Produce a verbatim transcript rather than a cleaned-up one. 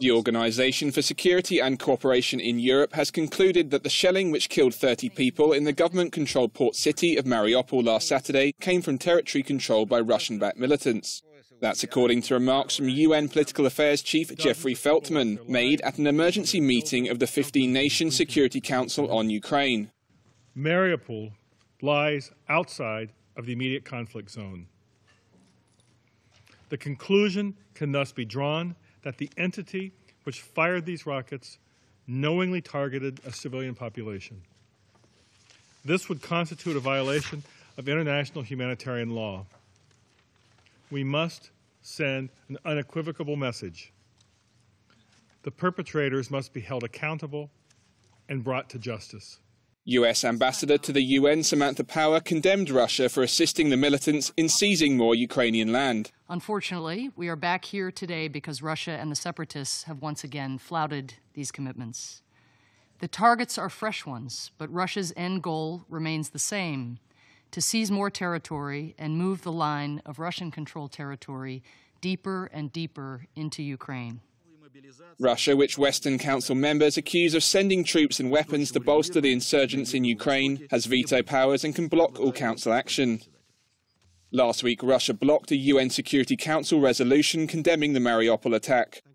The Organization for Security and Cooperation in Europe has concluded that the shelling which killed thirty people in the government-controlled port city of Mariupol last Saturday came from territory controlled by Russian-backed militants. That's according to remarks from U N Political Affairs Chief Jeffrey Feltman, made at an emergency meeting of the fifteen nation Security Council on Ukraine. Mariupol lies outside of the immediate conflict zone. The conclusion can thus be drawn that the entity which fired these rockets knowingly targeted a civilian population. This would constitute a violation of international humanitarian law. We must send an unequivocal message. The perpetrators must be held accountable and brought to justice. U S Ambassador to the U N Samantha Power condemned Russia for assisting the militants in seizing more Ukrainian land. Unfortunately, we are back here today because Russia and the separatists have once again flouted these commitments. The targets are fresh ones, but Russia's end goal remains the same: to seize more territory and move the line of Russian-controlled territory deeper and deeper into Ukraine. Russia, which Western Council members accuse of sending troops and weapons to bolster the insurgents in Ukraine, has veto powers and can block all Council action. Last week, Russia blocked a U N Security Council resolution condemning the Mariupol attack.